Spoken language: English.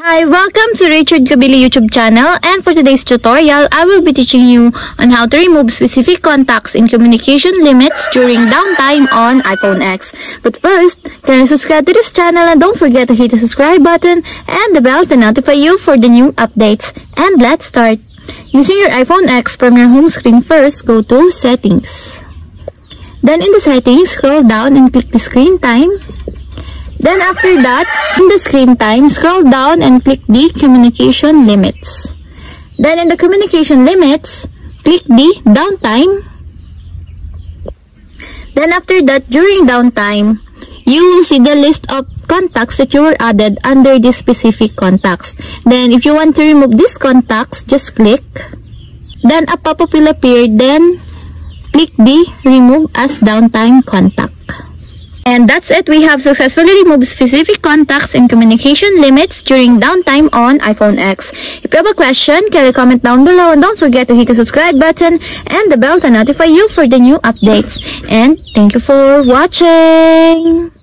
Hi, welcome to Richard Cabile YouTube channel, and for today's tutorial, I will be teaching you on how to remove specific contacts in communication limits during downtime on iPhone X. But first, kindly subscribe to this channel and don't forget to hit the subscribe button and the bell to notify you for the new updates. And let's start. Using your iPhone X from your home screen first, go to Settings. Then in the Settings, scroll down and click the Screen Time. Then after that, in the Screen Time, scroll down and click the Communication Limits. Then in the Communication Limits, click the Downtime. Then after that, during downtime, you will see the list of contacts that you were added under these specific contacts. Then if you want to remove these contacts, just click. Then a pop-up will appear, then click the Remove as Downtime Contact. And that's it. We have successfully removed specific contacts and communication limits during downtime on iPhone X. If you have a question, kindly comment down below and don't forget to hit the subscribe button and the bell to notify you for the new updates. And thank you for watching.